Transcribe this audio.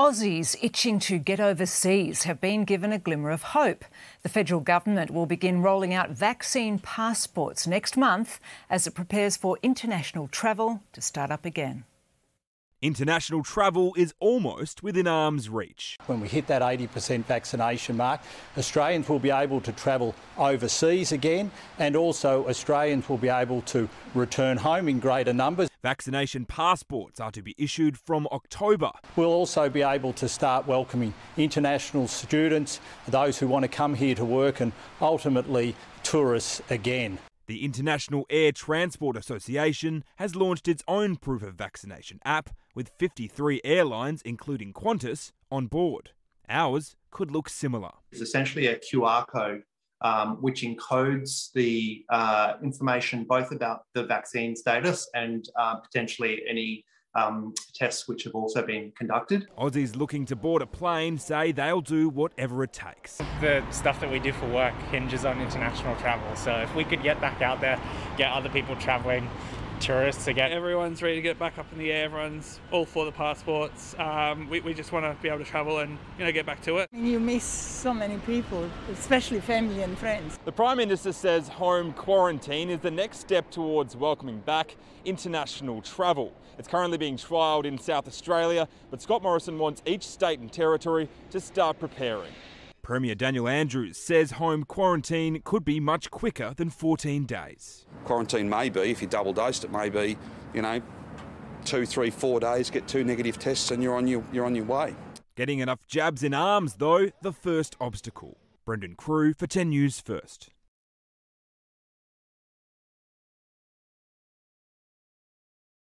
Aussies itching to get overseas have been given a glimmer of hope. The federal government will begin rolling out vaccine passports next month as it prepares for international travel to start up again. International travel is almost within arm's reach. When we hit that 80% vaccination mark, Australians will be able to travel overseas again, and also Australians will be able to return home in greater numbers. Vaccination passports are to be issued from October. We'll also be able to start welcoming international students, those who want to come here to work, and ultimately tourists again. The International Air Transport Association has launched its own proof of vaccination app with 53 airlines, including Qantas, on board. Ours could look similar. It's essentially a QR code which encodes the information both about the vaccine status and potentially any tests which have also been conducted. Aussies looking to board a plane say they'll do whatever it takes. The stuff that we do for work hinges on international travel, so if we could get back out there, get other people travelling, tourists again. Everyone's ready to get back up in the air, everyone's all for the passports. We just want to be able to travel and, you know, get back to it. You miss so many people, especially family and friends. The Prime Minister says home quarantine is the next step towards welcoming back international travel. It's currently being trialled in South Australia, but Scott Morrison wants each state and territory to start preparing. Premier Daniel Andrews says home quarantine could be much quicker than 14 days. Quarantine may be, if you double dosed, it may be, you know, 2, 3, 4 days, get 2 negative tests and you're on your way. Getting enough jabs in arms, though, the first obstacle. Brendan Crewe for 10 News First.